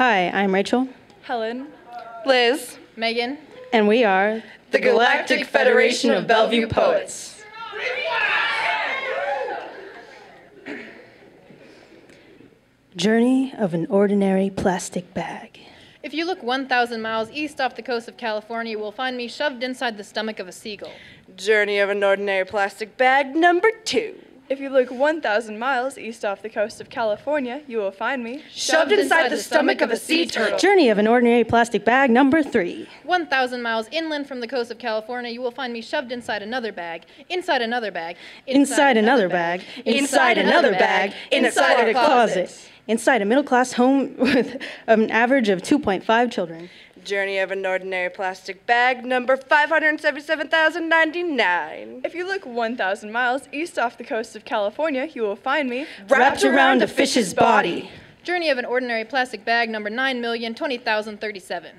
Hi, I'm Rachel, Helen, Liz, Megan, and we are the Galactic Federation of Bellevue Poets. Journey of an Ordinary Plastic Bag. If you look 1,000 miles east off the coast of California, you will find me shoved inside the stomach of a seagull. Journey of an Ordinary Plastic Bag number 2. If you look 1,000 miles east off the coast of California, you will find me shoved inside the stomach of a sea turtle. Journey of an Ordinary Plastic Bag number 3. 1,000 miles inland from the coast of California, you will find me shoved inside another bag, inside another bag, inside another bag, inside another bag, inside a closet. Inside a middle-class home with an average of 2.5 children. Journey of an Ordinary Plastic Bag, number 577,099. If you look 1,000 miles east off the coast of California, you will find me wrapped around a fish's body. Journey of an Ordinary Plastic Bag, number 9,020,037.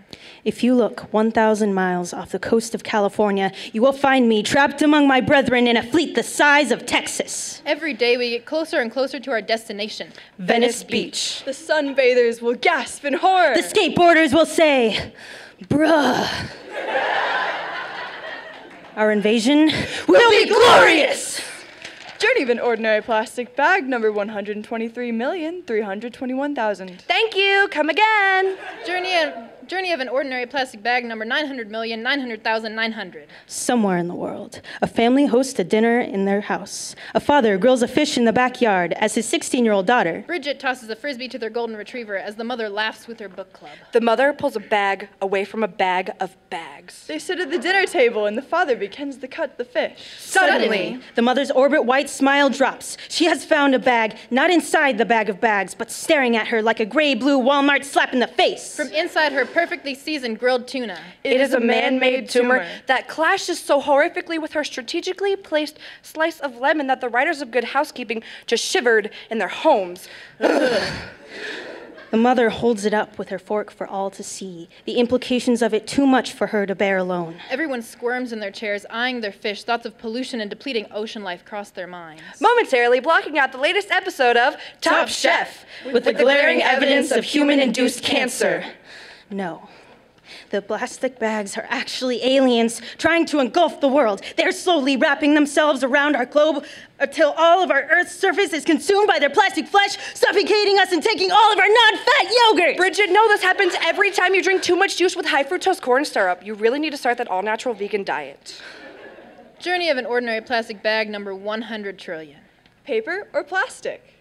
If you look 1,000 miles off the coast of California, you will find me trapped among my brethren in a fleet the size of Texas. Every day we get closer and closer to our destination, Venice Beach. The sunbathers will gasp in horror. The skateboarders will say, bruh. Our invasion will be glorious. Journey of an Ordinary Plastic Bag, number 123,321,000. Thank you. Come again. Journey of an Ordinary Plastic Bag, number 900,900,900. Somewhere in the world, a family hosts a dinner in their house. A father grills a fish in the backyard as his 16-year-old daughter, Bridget, tosses a frisbee to their golden retriever as the mother laughs with her book club. The mother pulls a bag away from a bag of bags. They sit at the dinner table and the father begins to cut the fish. Suddenly, the mother's orbit-white smile drops. She has found a bag, not inside the bag of bags, but staring at her like a gray-blue Walmart slap in the face. From inside her perfectly seasoned grilled tuna. It is a man-made tumor that clashes so horrifically with her strategically placed slice of lemon that the writers of Good Housekeeping just shivered in their homes. The mother holds it up with her fork for all to see, the implications of it too much for her to bear alone. Everyone squirms in their chairs, eyeing their fish. Thoughts of pollution and depleting ocean life cross their minds. Momentarily blocking out the latest episode of Top Chef with the glaring evidence of human-induced cancer. No. The plastic bags are actually aliens trying to engulf the world. They're slowly wrapping themselves around our globe until all of our Earth's surface is consumed by their plastic flesh, suffocating us and taking all of our non-fat yogurt! Bridget, no, this happens every time you drink too much juice with high fructose corn syrup. You really need to start that all-natural vegan diet. Journey of an Ordinary Plastic Bag, number 100 trillion. Paper or plastic?